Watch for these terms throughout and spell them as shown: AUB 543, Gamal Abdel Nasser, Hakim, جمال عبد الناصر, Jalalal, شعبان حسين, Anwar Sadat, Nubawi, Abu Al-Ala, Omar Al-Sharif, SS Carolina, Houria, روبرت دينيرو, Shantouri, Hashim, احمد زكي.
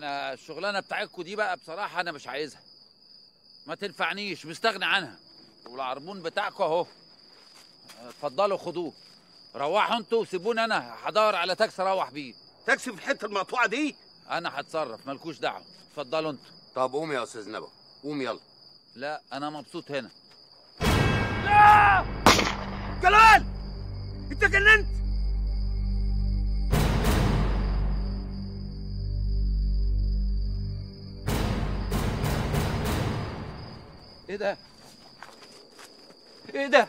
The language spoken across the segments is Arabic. انا الشغلانه بتاعتكم دي بقى بصراحه انا مش عايزها، ما تنفعنيش، مستغني عنها. والعربون بتاعكم اهو، اتفضلوا خدوه، روحوا انتوا وسيبوني انا هدور على تاكسي اروح بيه. تاكسي في الحته المقطوعه دي؟ انا هتصرف، مالكوش دعوه، اتفضلوا انتوا. طب قوم يا استاذ نبوي، قوم يلا. لا انا مبسوط هنا. لا جلال انت جننت. ايه ده؟ ايه ده؟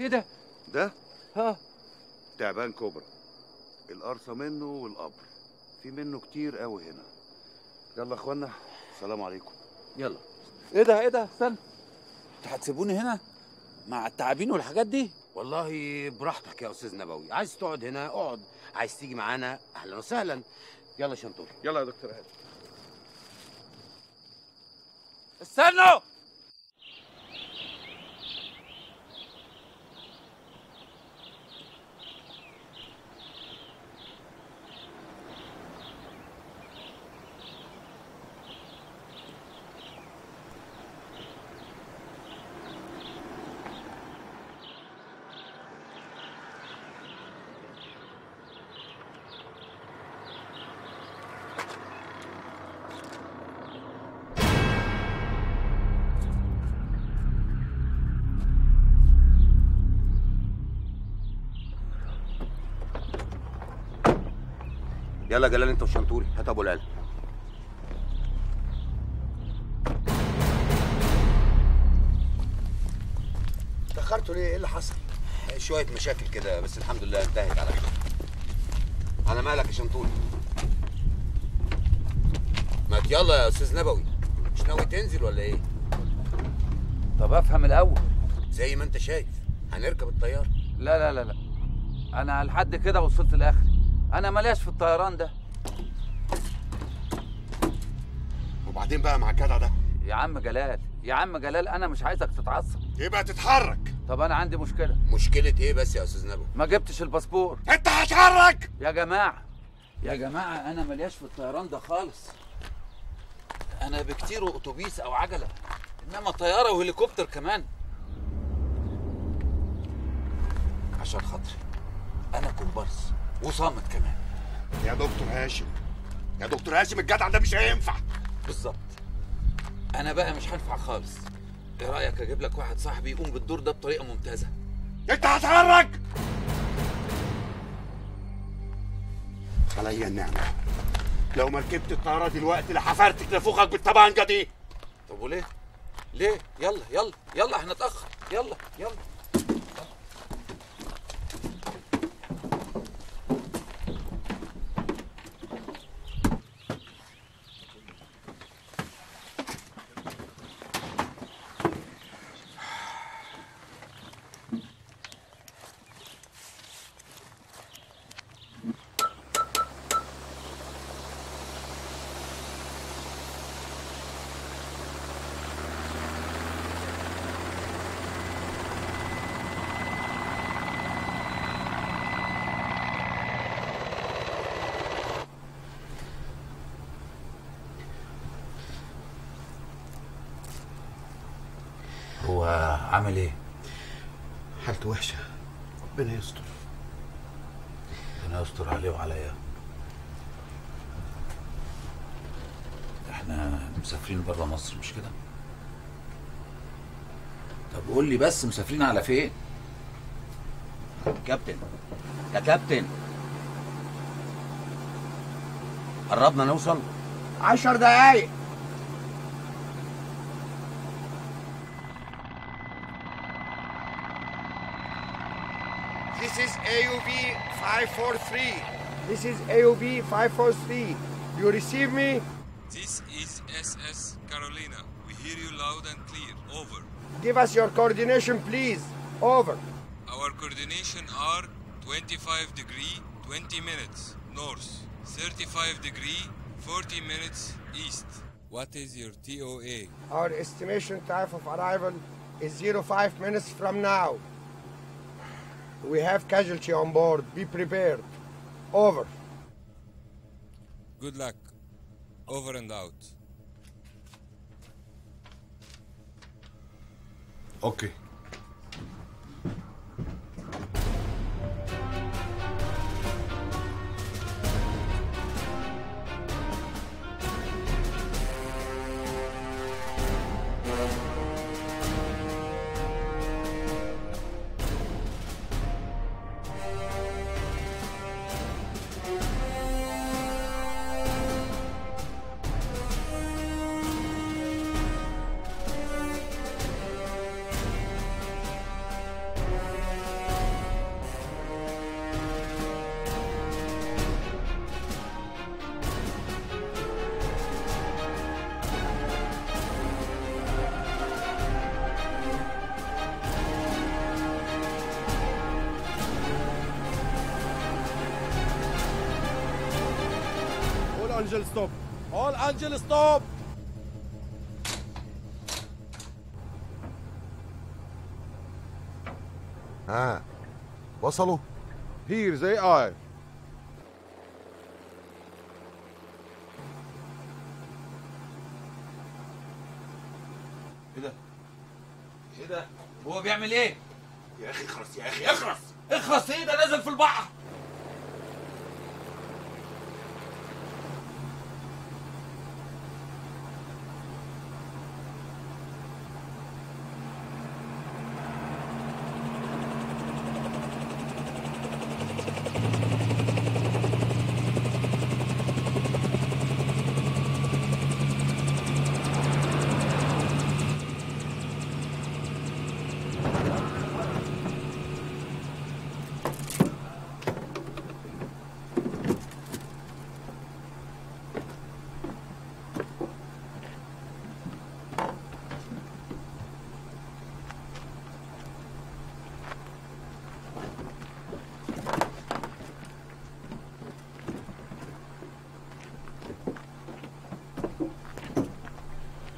ايه ده؟ ده؟ ها؟ تعبان كبرى، القرصة منه والقبر، في منه كتير قوي هنا. يلا يا اخوانا السلام عليكم. يلا. ايه ده؟ ايه ده؟ استنى، انتوا هتسيبوني هنا مع التعابين والحاجات دي؟ والله براحتك يا استاذ نبوي، عايز تقعد هنا اقعد، عايز تيجي معانا اهلا وسهلا. يلا شنطوري. يلا يا دكتور هادي. استنوا يلا جلال انت وشنتوري، هات ابو العلا. اتاخرتوا ليه؟ ايه اللي حصل؟ شوية مشاكل كده بس الحمد لله انتهت على خير. على مالك يا شنتوري؟ ما يلا يا استاذ نبوي، مش ناوي تنزل ولا ايه؟ طب افهم الاول. زي ما انت شايف هنركب الطيارة. لا لا لا لا، انا لحد كده وصلت لاخري، أنا ماليش في الطيران ده. وبعدين بقى مع الجدع ده؟ يا عم جلال، يا عم جلال أنا مش عايزك تتعصب. إيه بقى تتحرك؟ طب أنا عندي مشكلة. مشكلة إيه بس يا أستاذ نبوي؟ ما جبتش الباسبور. أنت هتحرك؟ يا جماعة يا جماعة أنا ماليش في الطيران ده خالص. أنا بكتير أتوبيس أو عجلة، إنما طيارة وهليكوبتر كمان. عشان خاطري أنا كومبارس وصامت كمان. يا دكتور هاشم، يا دكتور هاشم الجدع ده مش هينفع. بالظبط، انا بقى مش هنفع خالص. ايه رايك اجيب لك واحد صاحبي يقوم بالدور ده بطريقه ممتازه؟ انت هتحرك عليا النعمه، لو ما ركبت الطياره دلوقتي لحفرتك لفوقك بالطبنجه دي. طب وليه؟ ليه؟ يلا يلا يلا احنا نتاخر، يلا يلا. عامل ايه؟ حالته وحشة، ربنا يستر. ربنا يستر عليه وعليا. احنا مسافرين بره مصر مش كده؟ طب قول لي بس مسافرين على فين؟ كابتن يا كابتن، قربنا نوصل 10 دقايق. This is AUB 543. This is AUB 543. You receive me? This is SS Carolina. We hear you loud and clear. Over. Give us your coordination, please. Over. Our coordination are 25°, 20 minutes north, 35°, 40 minutes east. What is your TOA? Our estimation time of arrival is 05 minutes from now. We have casualty on board. Be prepared. Over. Good luck. Over and out. اوكي. Stop. All Angel stop. ها وصلوا. Here they are. ايه ده؟ ايه ده؟ هو بيعمل ايه؟ يا اخي اخرس، يا اخي اخرس اخرس. ايه ده نازل في البحر؟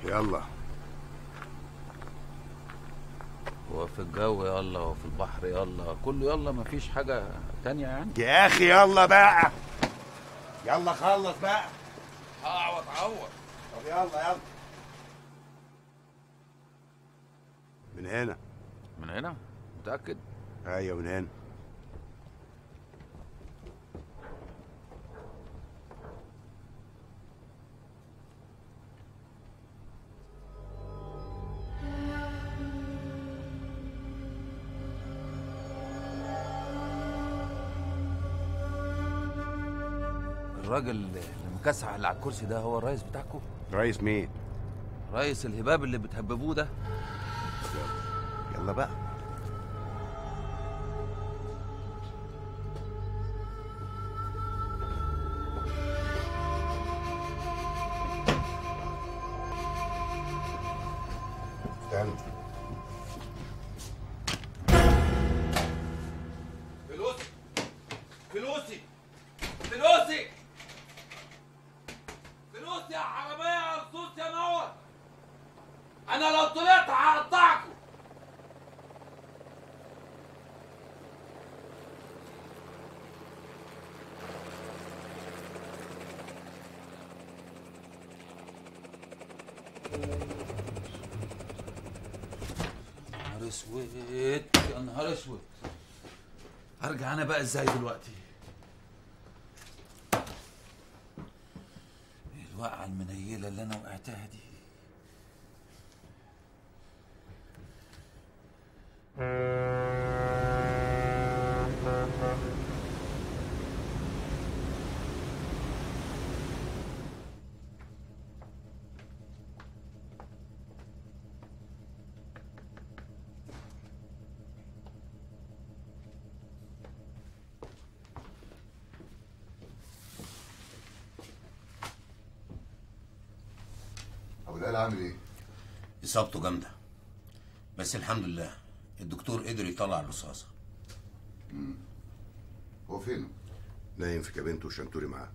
يلا. هو في الجو يلا وفي البحر يلا، كله يلا، مفيش حاجة تانية يعني. يا أخي يلا بقى. يلا خلص بقى. أعوض عوض. طب يلا يلا. من هنا. من هنا؟ متأكد؟ أيوه من هنا. الراجل المكسح اللي على الكرسي ده هو الرئيس بتاعكم؟ رئيس مين؟ رئيس الهباب اللي بتهببوه ده. يلا يلا بقى. تعالوا. فلوسي فلوسي فلوسي فلوس يا حراميه يا رصوص يا نور. انا لو طلعت هقطعكم. يا نهار اسود يا نهار اسود. هرجع انا بقى ازاي دلوقتي؟ الوقعة المنيلة اللي أنا وقعتها دي. عامل ايه؟ اصابته جامده بس الحمد لله الدكتور قدر يطلع الرصاصه. هو فينه؟ نايم في كابينته وشنتوري معاه.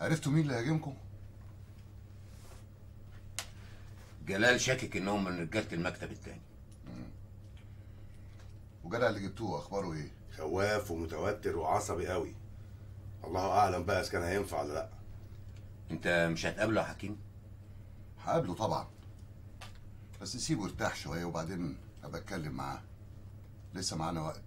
عرفتوا مين اللي هاجمكم؟ جلال شاكك انهم من رجاله المكتب التاني. وجدع اللي جبتوه اخباره ايه؟ خواف ومتوتر وعصبي قوي. الله اعلم بقى اذا كان هينفع ولا لا. انت مش هتقابله يا حكيم؟ هقابله طبعا، بس سيبه يرتاح شويه وبعدين ابقى اتكلم معاه، لسه معانا وقت.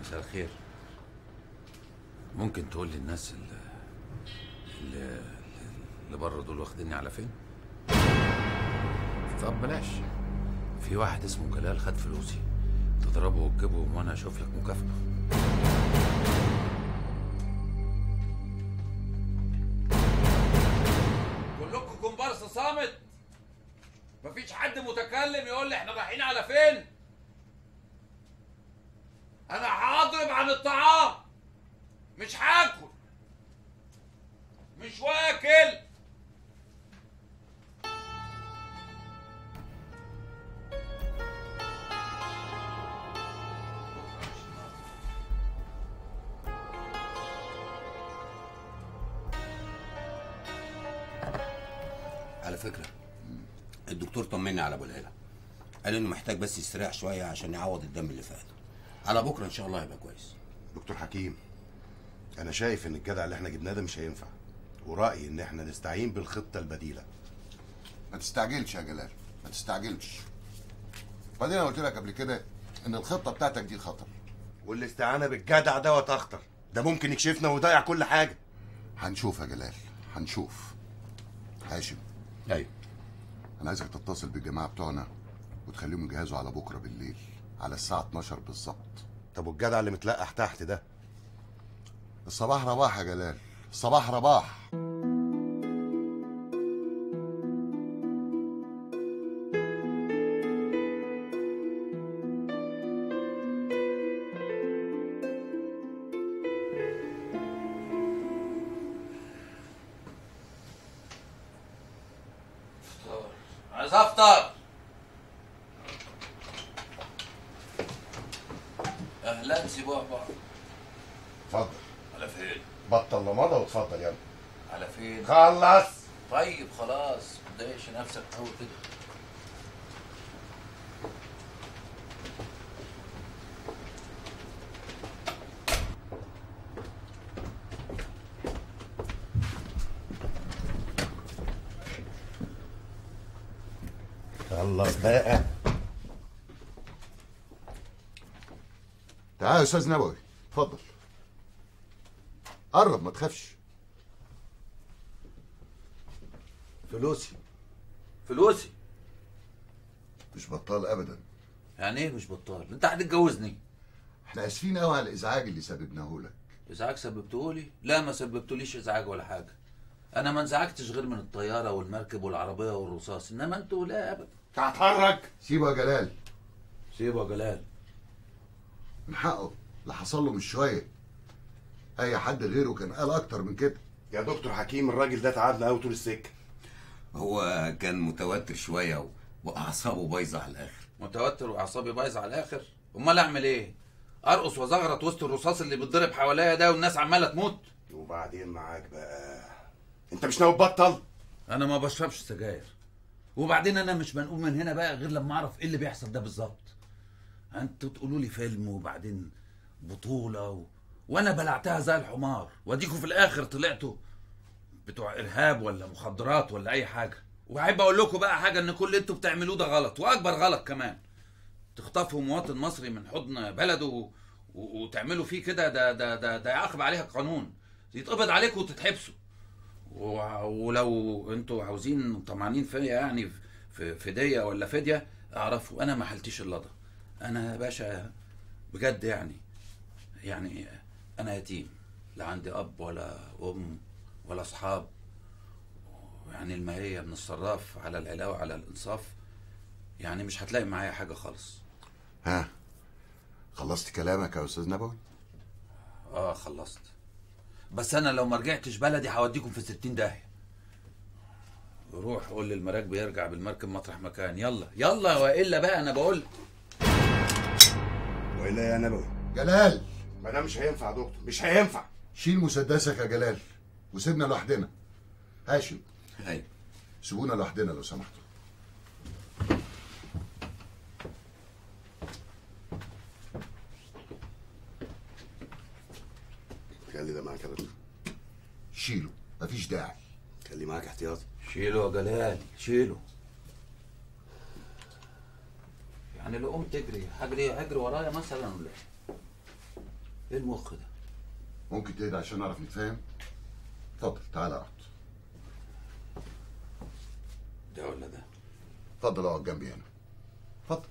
مساء الخير. ممكن تقول لي الناس اللي بره دول واخديني على فين؟ طب بلاش، في واحد اسمه جلال خد فلوسي، تضربه وتجيبهم وانا اشوف لك مكافأة. كلكم كومبارس صامت، مفيش حد متكلم يقول لي احنا رايحين على فين؟ أنا هضرب عن الطعام، مش هاكل، مش واكل. على فكرة الدكتور طمني على أبو العلا، قال إنه محتاج بس يستريح شوية عشان يعوض الدم اللي فاته. على بكره ان شاء الله هيبقى كويس. دكتور حكيم، انا شايف ان الجدع اللي احنا جبناه ده مش هينفع، ورايي ان احنا نستعين بالخطه البديله. ما تستعجلش يا جلال، ما تستعجلش. بعدين انا قلت لك قبل كده ان الخطه بتاعتك دي خطر، والاستعانه بالجدع دوت اخطر، ده ممكن يكشفنا ويضيع كل حاجه. هنشوف يا جلال، هنشوف. هاشم. ايوه. انا عايزك تتصل بالجماعه بتوعنا وتخليهم يجهزوا على بكره بالليل على الساعة 12 بالظبط. طب والجدع اللي متلقح تحت ده؟ الصباح رباح يا جلال، الصباح رباح. عايز افطر. سيبوها بقى. اتفضل. على فين؟ بطل لمضه واتفضل يلا. على فين؟ خلص. طيب خلاص، ما تضايقش نفسك قوي كده. خلص بقى. تعال يا استاذ نبوي، اتفضل قرب ما تخافش. فلوسي فلوسي. مش بطال ابدا. يعني ايه مش بطال؟ انت هتتجوزني؟ احنا اسفين قوي على الازعاج اللي سببناهولك. ازعاج سببتهولي؟ لا ما سببتوليش ازعاج ولا حاجه، انا ما انزعجتش غير من الطياره والمركب والعربيه والرصاص، انما انتوا لا ابدا. هتحرك. سيبه يا جلال، سيبه يا جلال، من حقه اللي حصل له. مش شويه، اي حد غيره كان قال اكتر من كده. يا دكتور حكيم الراجل ده تعبنا قوي طول السكه. هو كان متوتر شويه واعصابه بايظه على الاخر. متوتر واعصابي بايظه على الاخر؟ امال اعمل ايه؟ ارقص وزغرط وسط الرصاص اللي بيتضرب حواليا ده والناس عماله تموت؟ وبعدين معاك بقى، انت مش ناوي تبطل؟ انا ما بشربش سجاير، وبعدين انا مش بنقوم من هنا بقى غير لما اعرف ايه اللي بيحصل ده بالظبط. انتوا تقولوا لي فيلم وبعدين بطوله وانا بلعتها زي الحمار، واديكوا في الاخر طلعتوا بتوع ارهاب ولا مخدرات ولا اي حاجه. وعيب اقول لكم بقى حاجه، ان كل اللي انتوا بتعملوه ده غلط، واكبر غلط كمان تخطفوا مواطن مصري من حضن بلده وتعملوا فيه كده. ده يعاقب عليها القانون، يتقبض عليكم وتتحبسوا. ولو انتوا عاوزين طمعانين فيا يعني في فديه ولا فديه، اعرفوا انا ما حلتيش اللضه. أنا يا باشا بجد يعني أنا يتيم، لا عندي أب ولا أم ولا أصحاب، يعني الماهية من الصراف على العلاوة على الإنصاف، يعني مش هتلاقي معايا حاجة خالص. ها خلصت كلامك يا أستاذ نبوي؟ آه خلصت، بس أنا لو ما رجعتش بلدي هوديكم في 60 داهية. روح قول للمراكب يرجع بالمركب مطرح ما كان، يلا يلا وإلا بقى أنا بقول. وإلا يا نبوي؟ جلال ما ده مش هينفع يا دكتور، مش هينفع. شيل مسدسك يا جلال وسيبنا لوحدنا. هاشم. ايوه. سيبونا لوحدنا لو سمحتوا. خلي ده معاك يا باشا. شيله، مفيش داعي. خلي معاك احتياطي. شيله يا جلال، شيله. يعني لو قمت تجري هجري ورايا مثلا ولا ايه؟ ايه المخ ده؟ ممكن تهدى عشان نعرف نتفاهم؟ اتفضل تعالى اقعد. ده ولا ده؟ اتفضل اقعد جنبي هنا. اتفضل.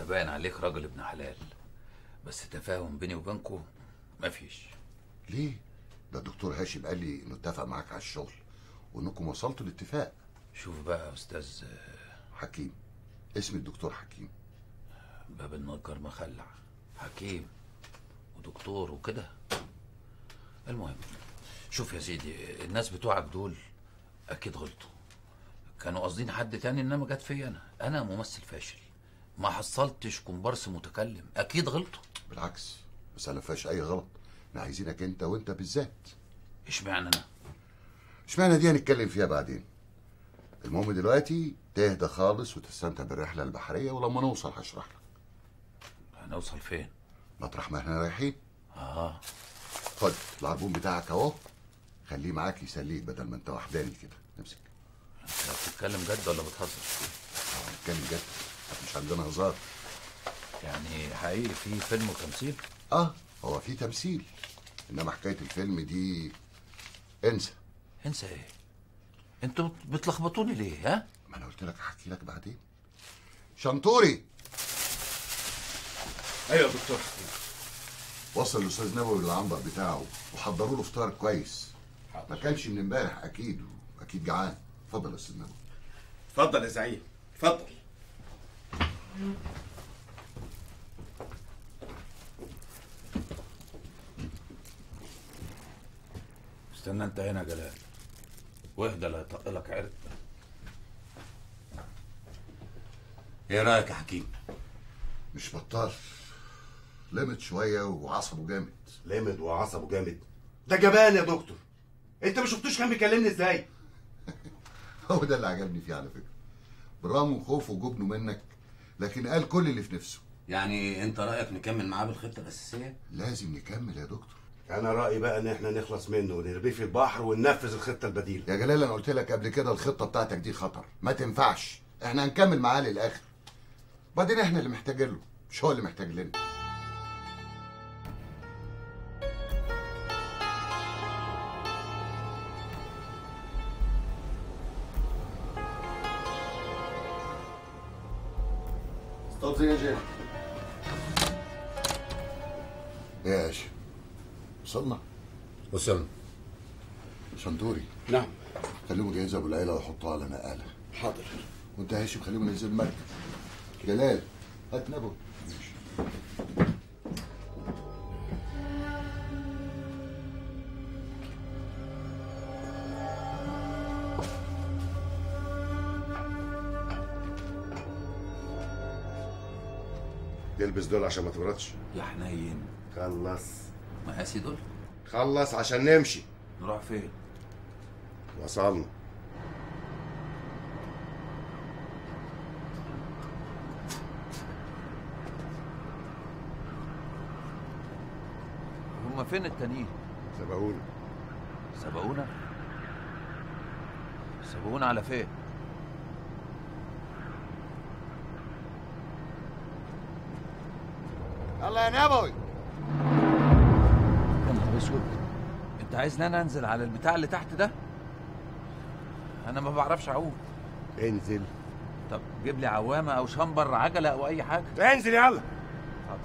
انت باين عليك راجل ابن حلال، بس تفاهم بيني وبينكم مفيش. ليه؟ ده الدكتور هاشم قال لي انه اتفق معاك على الشغل وانكم وصلتوا لاتفاق. شوف بقى يا استاذ حكيم، اسم الدكتور حكيم، باب النجار مخلع، حكيم ودكتور وكده. المهم شوف يا سيدي، الناس بتوعك دول اكيد غلطوا، كانوا قاصدين حد تاني، انما جت فيا انا ممثل فاشل، ما حصلتش كومبارس متكلم، اكيد غلطوا. بالعكس، بس انا ما فيهاش اي غلط، احنا عايزينك انت وانت بالذات. اشمعنى انا؟ اشمعنى دي هنتكلم فيها بعدين. المهم دلوقتي تهدى خالص وتستمتع بالرحله البحريه، ولما نوصل هشرح لك. هنوصل فين؟ مطرح ما احنا رايحين. اه. خد العربون بتاعك اهو، خليه معاك يسليك بدل ما انت وحداني كده. نمسك. انت بتتكلم جد ولا بتهزر؟ بتتكلم جد، مش عندنا هزار. يعني حقيقي في فيلم وتمثيل؟ اه، هو في تمثيل، انما حكايه الفيلم دي انسى. انسى ايه؟ انتوا بتلخبطوني ليه؟ ها؟ ما انا قلت لك هحكي لك بعدين. شنطوري. ايوه يا دكتور. وصل الاستاذ نبوي للعنبر بتاعه وحضروا له فطار كويس. ما كانش من امبارح اكيد، واكيد جعان. اتفضل يا استاذ نبوي. اتفضل يا زعيم، اتفضل. استنى انت هنا يا جلال، واهدى لا يطق لك عرق. ايه رايك يا حكيم؟ مش بطال، لمد شويه وعصبه جامد. لمد وعصبه جامد؟ ده جبان يا دكتور، انت ما شفتوش كان بيكلمني ازاي؟ هو ده اللي عجبني فيه على فكره، بالرغم من خوفه وجبنه منك، لكن قال كل اللي في نفسه. يعني انت رايك نكمل معاه بالخطه الاساسيه؟ لازم نكمل يا دكتور. أنا رأيي بقى إن إحنا نخلص منه ونرميه في البحر وننفذ الخطة البديلة. يا جلال أنا قلت لك قبل كده الخطة بتاعتك دي خطر، ما تنفعش، إحنا هنكمل معاه للآخر. وبعدين إحنا اللي محتاجين له، مش هو اللي محتاج لنا. ستوب زي جي. يا هاشم وصلنا؟ وصلنا. شنتوري. نعم. خليهم يجهزوا ابو العيله ويحطوها على نقاله. حاضر. وانت يا هاشم خليهم ينزلوا المركب. جلال هات نبوي. البس دول عشان ما تبردش. يا حنين. خلص. مقاسي دول؟ خلص عشان نمشي. نروح فين؟ وصلنا. هما فين التانيين؟ سبقونا. سبقونا؟ سبقونا على فين؟ يلا يا نبوي. انت عايزني انا انزل على البتاع اللي تحت ده؟ انا ما بعرفش اعوم. انزل. طب جيب لي عوامه او شمبر عجله او اي حاجه. انزل يلا. حاضر.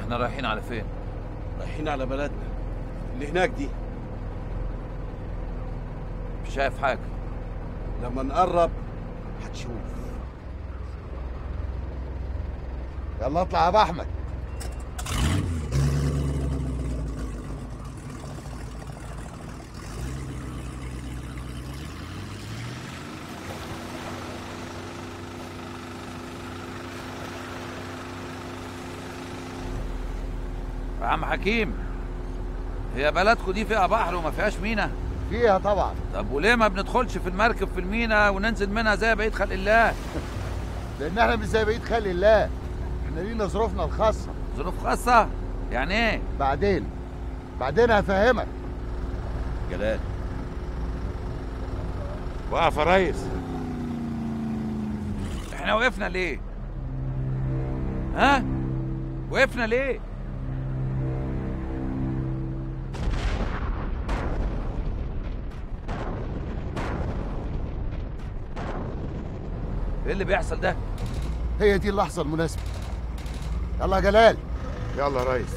احنا رايحين على فين؟ رايحين على بلدنا اللي هناك دي. مش شايف حاجة. لما نقرب هتشوف. يلا اطلع يا ابو احمد. يا عم حكيم، هي بلدكم دي فيها بحر وما فيهاش مينا؟ فيها طبعا. طب وليه ما بندخلش في المركب في المينا وننزل منها زي بقية خلق الله؟ لأن احنا مش زي بقية خلق الله، احنا لينا ظروفنا الخاصة. ظروف خاصة؟ يعني ايه؟ بعدين هفهمك. جلال وقف يا ريس. احنا وقفنا ليه؟ ها؟ وقفنا ليه؟ ايه اللي بيحصل ده؟ هي دي اللحظة المناسبة. يلا يا جلال. يلا يا ريس.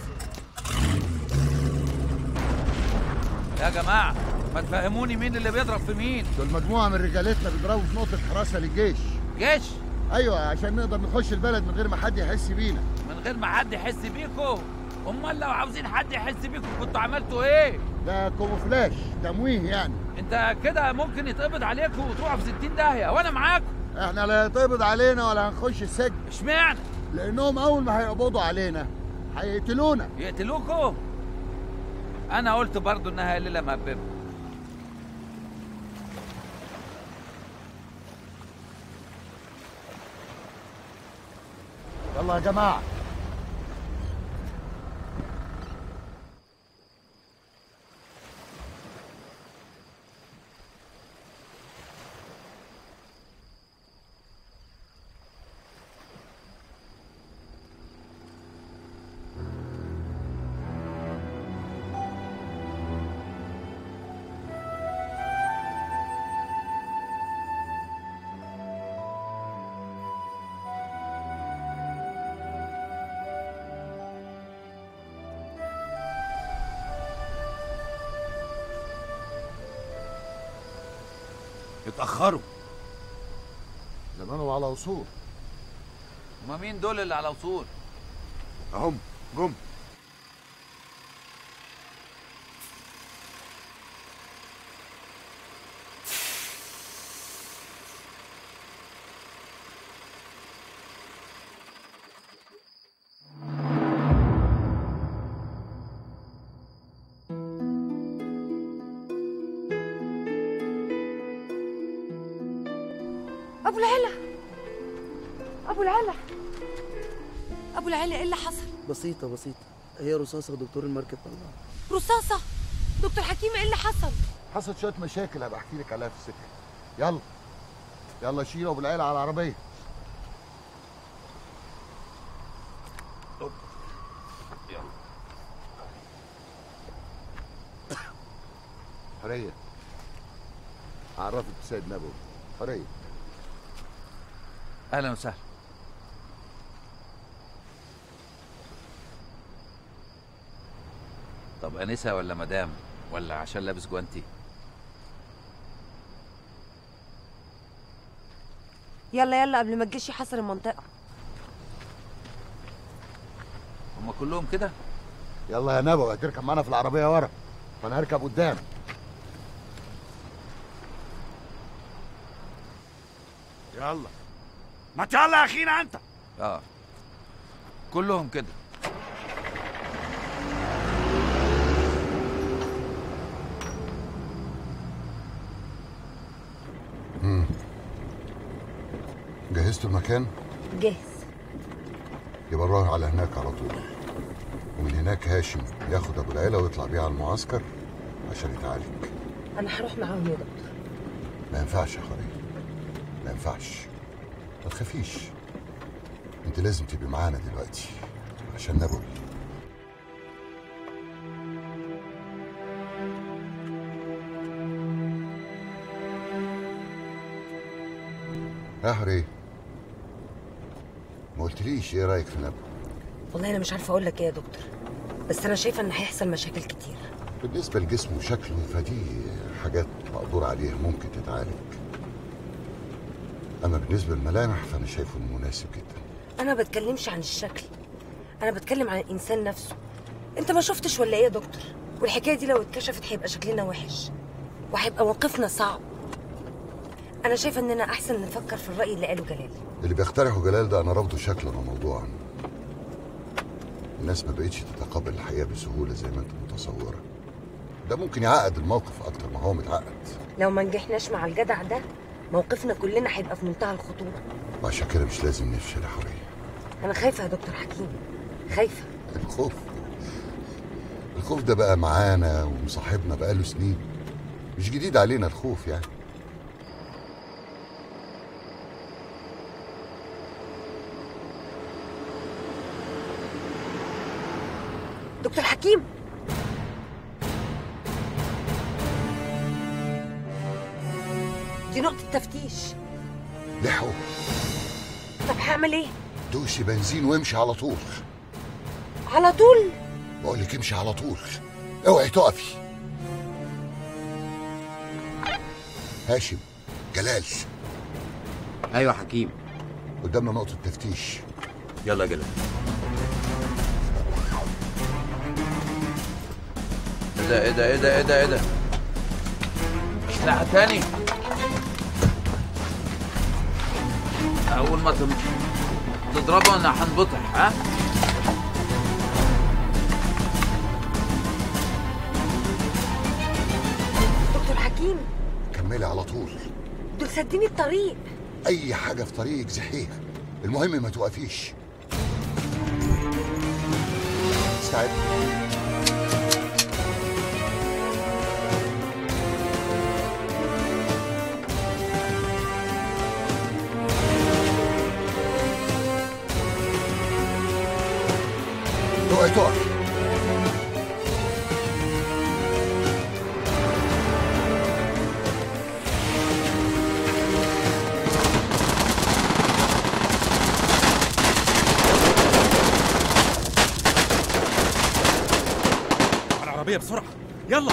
يا جماعة ما تفهموني مين اللي بيضرب في مين؟ دول مجموعة من رجالتنا بيضربوا في نقطة حراسة للجيش. جيش؟ أيوة، عشان نقدر نخش البلد من غير ما حد يحس بينا. من غير ما حد يحس بيكم؟ أمال لو عاوزين حد يحس بيكم كنتوا عملتوا إيه؟ ده كوموفلاج، تمويه يعني. أنت كده ممكن يتقبض عليكم وتروحوا في 60 داهية وأنا معاكم. إحنا لا هيتقبض علينا ولا هنخش السجن. إشمعنى؟ لأنهم أول ما هيقبضوا علينا هيقتلونا. يقتلوكوا؟ أنا قلت برضه إنها قليلة مهببة. يلا يا جماعة. اتأخروا. زمانهم على وصول. هما مين دول اللي على وصول؟ اهم جم. ايه اللي حصل؟ بسيطة، هي رصاصة ودكتور المركب طلعها. رصاصة؟ دكتور حكيم ايه اللي حصل؟ حصلت شوية مشاكل هبقى احكي لك عليها في السكة. يلا شيلوا أبو العيلة على العربية. يلا. حرية. عرفت بسيد نبوي. حرية. أهلا وسهلا. طب أنسة ولا مدام ولا عشان لابس جوانتي؟ يلا قبل ما الجيش يحاصر المنطقة. هما كلهم كده؟ يلا يا نبوي هتركب معانا في العربية ورا وأنا هركب قدام. يلا ما يا أخينا أنت. كلهم كده. جهزت المكان؟ جاهز. يبقى نروح على هناك على طول، ومن هناك هاشم ياخد أبو العيلة ويطلع بيه على المعسكر عشان يتعالج. أنا هروح معاهم يا دكتور. ما ينفعش يا خريج، ما ينفعش. ما تخافيش، أنت لازم تبقي معانا دلوقتي عشان نبوي. يا حري ما قلتليش ايه رايك في نبوي؟ والله انا مش عارفه اقول لك ايه يا دكتور، بس انا شايفه ان هيحصل مشاكل كتير بالنسبه لجسمه وشكله، فدي حاجات مقدور عليها ممكن تتعالج. اما بالنسبه للملامح فانا شايفه انه مناسب جدا. انا ما بتكلمش عن الشكل، انا بتكلم عن الانسان نفسه. انت ما شفتش ولا ايه يا دكتور؟ والحكايه دي لو اتكشفت هيبقى شكلنا وحش وهيبقى موقفنا صعب. أنا شايفة إننا أحسن نفكر في الرأي اللي قاله جلال. اللي بيقترحه جلال ده أنا رافضه شكلا وموضوعا. الناس ما بقتش تتقبل الحياة بسهولة زي ما انت متصورة. ده ممكن يعقد الموقف أكتر ما هو متعقد. لو ما نجحناش مع الجدع ده موقفنا كلنا هيبقى في منتهى الخطورة. عشان كده مش لازم نفشل يا حورية. أنا خايفة يا دكتور حكيم، خايفة. الخوف ده بقى معانا ومصاحبنا بقاله سنين، مش جديد علينا الخوف يعني. دكتور حكيم، دي نقطة تفتيش. لحقوا. طب هعمل ايه؟ دوسي بنزين وامشي على طول. على طول؟ بقول لك امشي على طول، اوعي تقفي. هاشم، جلال. ايوه حكيم، قدامنا نقطة تفتيش. يلا يا جلال. ايه ده ايه ده ايه ده ايه ده؟ ساعة تاني. أول ما تضربه أنا هنبطح. ها؟ دكتور حكيم، كملي على طول. دول سديني الطريق. أي حاجة في طريقك زحيها، المهم ما توقفيش. استعد. طور. العربية بسرعة، يلا.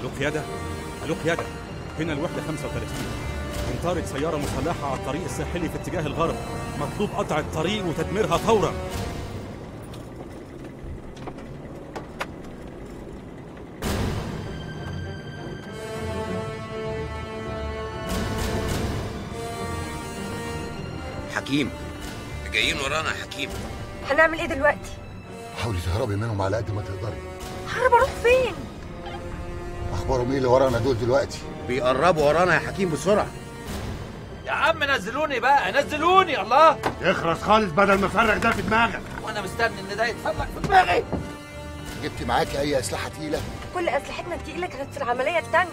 ألو قيادة، ألو قيادة، هنا الوحدة 35. انطارت سيارة مسلحة على الطريق الساحلي في اتجاه الغرب، مطلوب قطع الطريق وتدميرها فورا. حكيم، جايين ورانا يا حكيم. هنعمل ايه دلوقتي؟ حاولي تهربي منهم على قد ما تقدري. ههرب اروح فين؟ اخبارهم ايه اللي ورانا دول دلوقتي؟ بيقربوا ورانا يا حكيم، بسرعة. يا عم نزلوني بقى، نزلوني. الله يخرس خالص بدل ما افرغ ده في دماغك، وانا مستني ان ده يتفرغ في دماغي. جبت معاكي اي اسلحه تقيله؟ كل اسلحتنا التقيله كانت في العمليه الثانيه.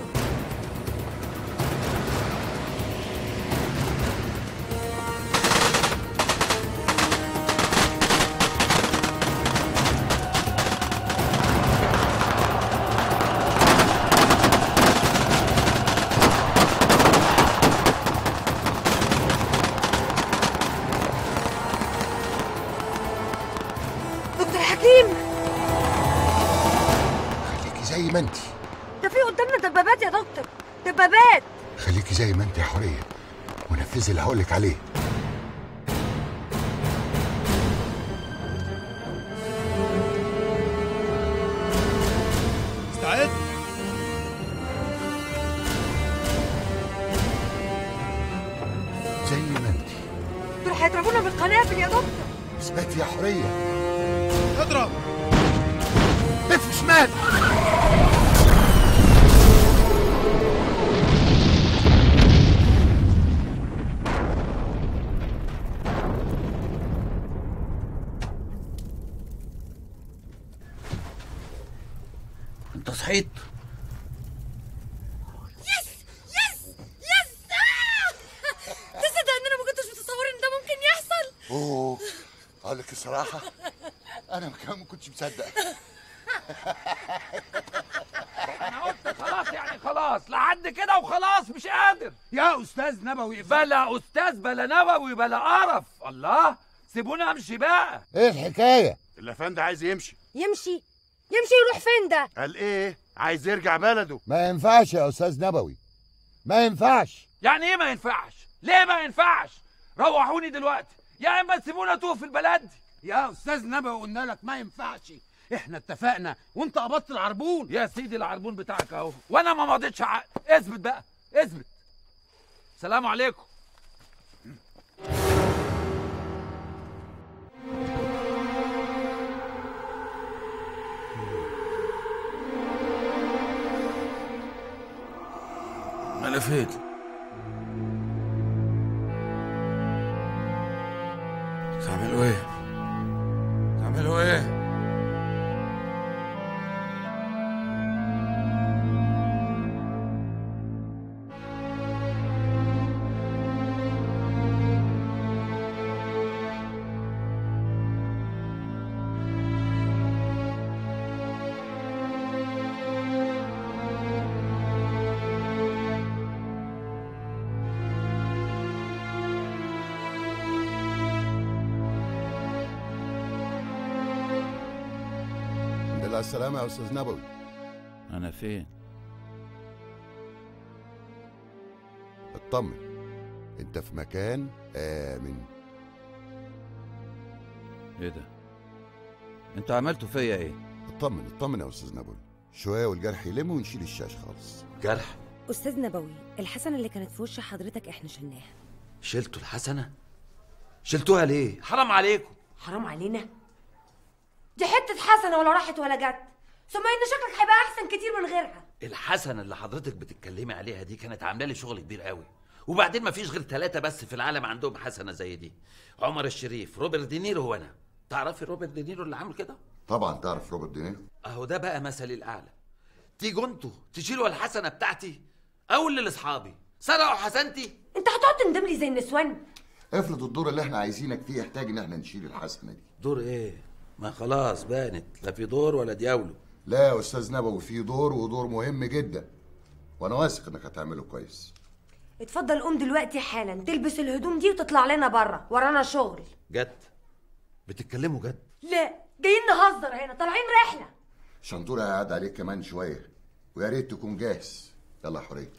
اللي هقولك عليه. استعد. زي ما انت. دول هيضربونا بالقنابل يا دكتور. اثبتي يا حورية. اضرب. لف شمال. صحيت. يس يس يس. تصدق ان انا ما كنتش متصور ان ده ممكن يحصل. اوه اقول لك الصراحه انا كمان ما كنتش مصدق. انا قلت خلاص يعني خلاص لحد كده وخلاص مش قادر. يا استاذ نبوي بلا استاذ بلا نبوي بلا قرف. الله سيبوني امشي بقى. ايه الحكايه؟ الافندي عايز يمشي. يمشي؟ يمشي يروح فين ده؟ قال ايه؟ عايز يرجع بلده. ما ينفعش يا استاذ نبوي، ما ينفعش. يعني ايه ما ينفعش؟ ليه ما ينفعش؟ روحوني دلوقتي يا اما تسيبونا اتوه في البلد. يا استاذ نبوي قلنا لك ما ينفعش، احنا اتفقنا وانت قبضت العربون. يا سيدي العربون بتاعك اهو، وانا ما مضيتش عقد. اثبت بقى، اثبت. السلام عليكم. أنا فين؟ تعملوا إيه؟ تعملوا إيه؟ السلام يا أستاذ نبوي. أنا فين؟ اطمن، أنت في مكان آمن. إيه ده؟ أنت عملته فيا إيه؟ اطمن اطمن يا أستاذ نبوي، شوية والجرح يلم ونشيل الشاش خالص. جرح؟ أستاذ نبوي، الحسنة اللي كانت في وش حضرتك إحنا شلناها. شلتوا الحسنة؟ شلتوها ليه؟ حرام عليكم. حرام علينا؟ دي حتة حسنة ولا راحت ولا جت، ثم إن شكلك هيبقى أحسن كتير من غيرها. الحسنة اللي حضرتك بتتكلمي عليها دي كانت عاملة لي شغل كبير قوي، وبعدين مفيش غير 3 بس في العالم عندهم حسنة زي دي، عمر الشريف، روبرت دينيرو وأنا. تعرفي روبرت دينيرو اللي عامل كده؟ طبعًا تعرف روبرت دينيرو. أهو ده بقى مثلي الأعلى. تيجوا أنتوا تشيلوا الحسنة بتاعتي أو اللي لأصحابي، سرقوا حسنتي. أنت هتقعد تندم لي زي النسوان؟ افرض الدور اللي إحنا عايزينك فيه يحتاج إن إحنا نشيل الحسنة دي. دور إيه؟ ما خلاص بانت، لا في دور ولا دياوله. لا يا استاذ نبوي، في دور، ودور مهم جدا، وانا واثق انك هتعمله كويس. اتفضل قوم دلوقتي حالا، تلبس الهدوم دي وتطلع لنا بره، ورانا شغل. جد؟ بتتكلموا جد؟ لا، جايين نهزر هنا، طالعين رحله. شنطوره هيقعد عليك كمان شويه، ويا ريت تكون جاهز. يلا يا حوريه.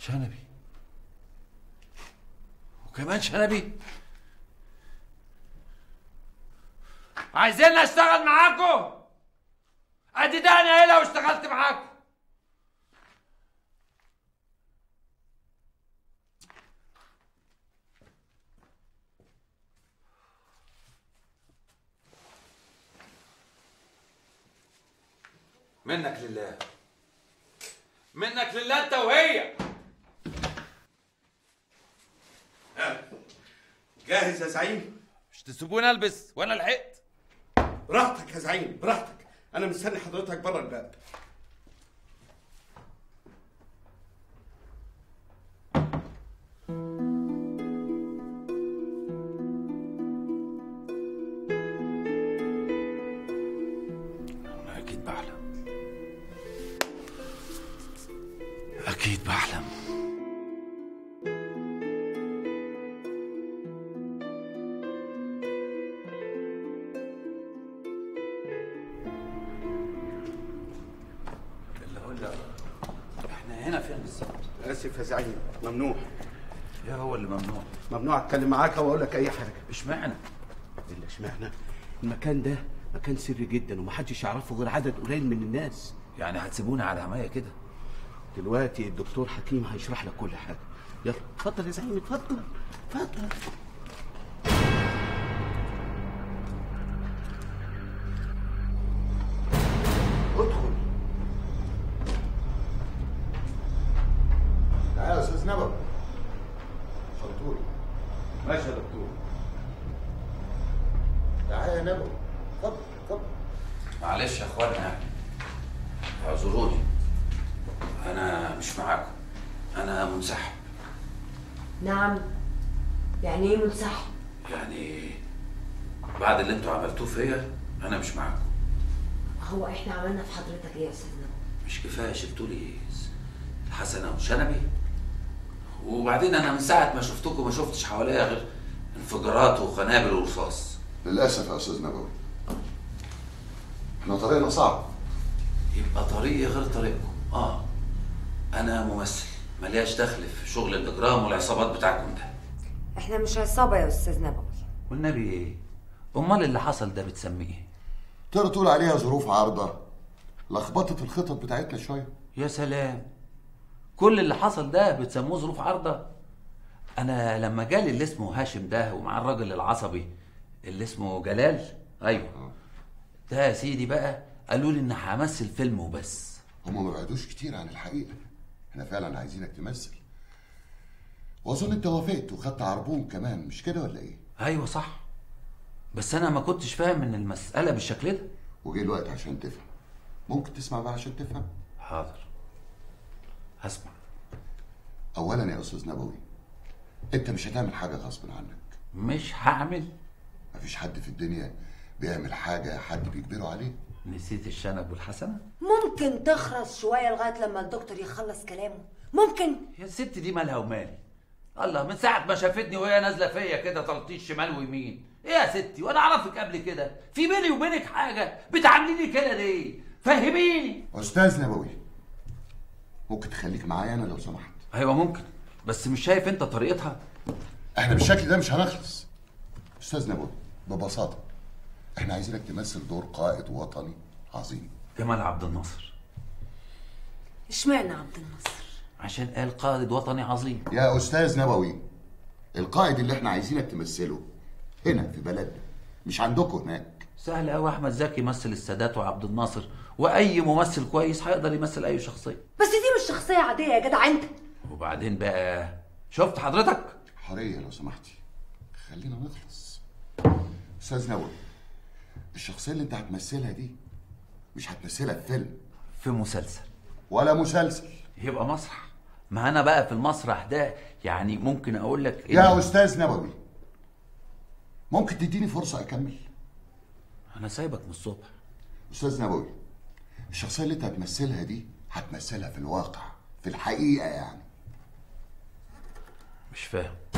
شنبي وكمان شنبي، عايزين اشتغل معاكم. ادي ده انا ايه لو اشتغلت معاكم. منك لله منك لله، انت وهي جاهز يا زعيم. مش تسيبوني البس وانا لحقت. براحتك يا زعيم براحتك، انا مستني حضرتك بره الباب. انا اكيد بحلم اكيد بحلم. زعيم ممنوع. ايه هو اللي ممنوع؟ ممنوع اتكلم معاك او اقول لك اي حاجه. اشمعنى؟ الا اشمعنى؟ المكان ده مكان سري جدا، ومحدش يعرفه غير عدد قليل من الناس. يعني هتسيبونا على عمايه كده؟ دلوقتي الدكتور حكيم هيشرح لك كل حاجه. يلا اتفضل يا زعيم اتفضل اتفضل. شنطوري. ماشي يا دكتور. جنابه. اتفضل اتفضل. معلش يا اخوانا اعذروني، انا مش معاكم، انا منسحب. نعم؟ يعني ايه منسحب؟ يعني بعد اللي انتوا عملتوه فيا انا مش معاكم. هو احنا عملنا في حضرتك ايه يا استاذ نبوي؟ مش كفايه شفتوا لي الحسنه وشنبي؟ وبعدين انا من ساعه ما شفتكم ما شفتش حواليا غير انفجارات وقنابل ورصاص. للاسف يا استاذ نبوي احنا طريقنا صعب. يبقى طريقي غير طريقكم. اه انا ممثل ملياش دخل في شغل الاجرام والعصابات بتاعكم ده. احنا مش عصابه يا استاذ نبوي. والنبي ايه؟ امال اللي حصل ده بتسميه؟ تقدر تقول عليها ظروف عارضه لخبطت الخطط بتاعتنا شويه. يا سلام، كل اللي حصل ده بتسموه ظروف عارضه؟ انا لما جالي اللي اسمه هاشم ده ومع الراجل العصبي اللي اسمه جلال، ايوه ده يا سيدي بقى، قالوا لي ان همثل فيلم وبس. هم ما بعدوش كتير عن الحقيقه، احنا فعلا عايزينك تمثل، واظن انت وافقت وخدت عربون كمان، مش كده ولا ايه؟ ايوه صح، بس انا ما كنتش فاهم ان المساله بالشكل ده، وجه الوقت عشان تفهم. ممكن تسمع بقى عشان تفهم؟ حاضر هسمع. اولا يا استاذ نبوي انت مش هتعمل حاجه غصب عنك. مش هعمل؟ مفيش حد في الدنيا بيعمل حاجه حد بيجبره عليه. نسيت الشنب والحسنه؟ ممكن تخرص شويه لغايه لما الدكتور يخلص كلامه. ممكن يا الست دي مالها ومالي؟ الله، من ساعه ما شافتني وهي نازله فيا كده تلطيش شمال ويمين. ايه يا ستي، وانا اعرفك قبل كده، في بيني وبينك حاجه؟ بتعامليني كده ليه؟ فهميني. استاذ نبوي ممكن تخليك معايا انا لو سمحت؟ ايوه ممكن، بس مش شايف انت طريقتها؟ احنا بالشكل ده مش هنخلص. استاذ نبوي ببساطه احنا عايزينك تمثل دور قائد وطني عظيم. جمال عبد الناصر. اشمعنى عبد الناصر؟ عشان قال قائد وطني عظيم. يا استاذ نبوي القائد اللي احنا عايزينك تمثله هنا في بلدنا، مش عندكم هناك. سهل قوي، احمد زكي مثل السادات وعبد الناصر، واي ممثل كويس هيقدر يمثل اي شخصيه. بس دي مش شخصيه عاديه يا جدع انت. وبعدين بقى شفت حضرتك؟ حريه لو سمحتي، خلينا نخلص. استاذ نبوي الشخصيه اللي انت هتمثلها دي مش هتمثلها في فيلم، في مسلسل. ولا مسلسل؟ يبقى مسرح. ما انا بقى في المسرح ده يعني ممكن اقول لك إيه؟ يا استاذ نبوي ممكن تديني فرصة أكمل؟ أنا سايبك من الصبح. أستاذ نبوي الشخصية اللي أنت هتمثلها دي هتمثلها في الواقع، في الحقيقة يعني. مش فاهم.